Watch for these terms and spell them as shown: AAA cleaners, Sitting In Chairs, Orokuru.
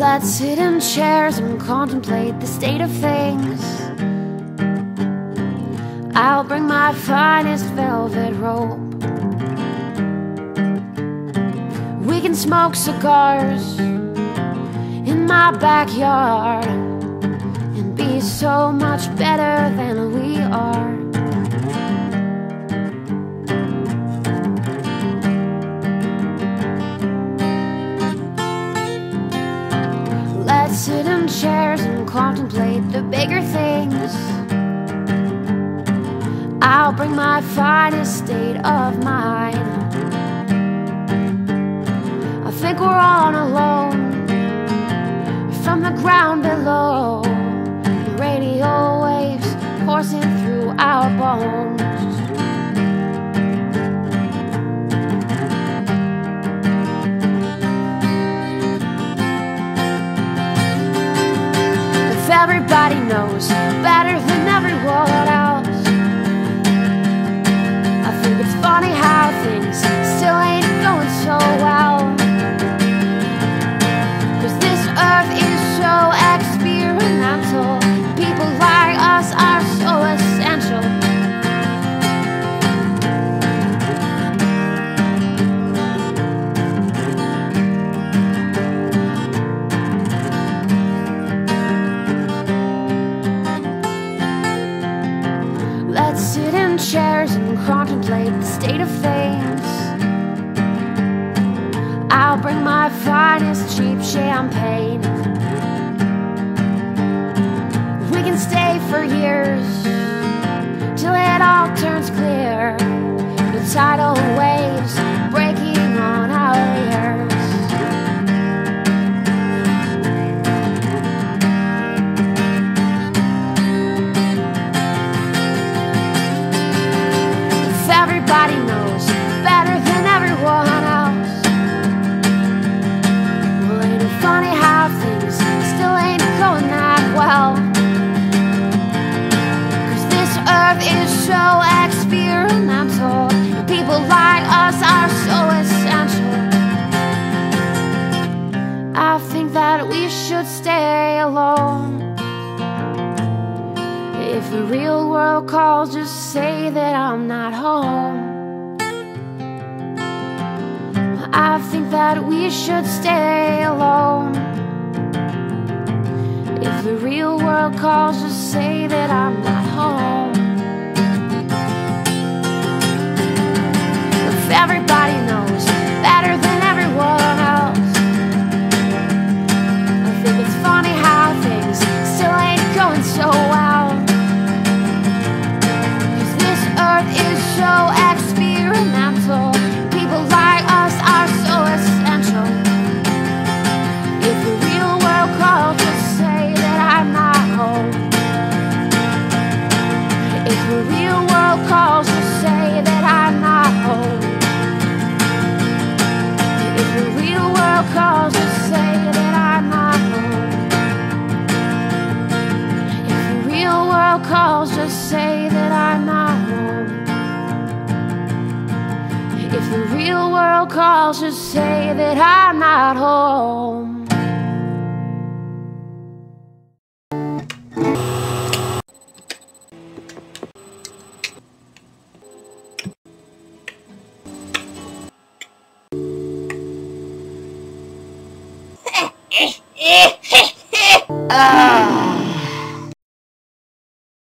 Let's sit in chairs and contemplate the state of things. I'll bring my finest velvet rope. We can smoke cigars in my backyard and be so much better than we are. Let's sit in chairs and contemplate the bigger things. I'll bring my finest state of mind. I think we're on alone from the ground below. The radio waves coursing through our bones. Everybody knows better than everyone else. I think it's funny how things still ain't going so well, 'cause this earth is so experimental. People like us are so essential. Let's sit in chairs and contemplate the state of things. I'll bring my finest cheap champagne. We can stay for years till it all turns clear. The tidal waves breaking on our ears. Everybody knows better than everyone else. Well, ain't it funny how things still ain't going that well? 'Cause this earth is so experimental. People like us are so essential. I think that we should stay alone. If the real world calls, just say that I'm not home. I think that we should stay alone. If the real world calls, just say that I'm not home. If everybody knows better than everyone else, I think it's funny how things still ain't going so well. Is so experimental. People like us are so essential. If the real world called, just say that I'm not home. If the real world calls, just say that I'm not home. If the real world calls, just say that I'm not home. If the real world calls, just say that I'm not home. If the real world calls, just say that I'm not home.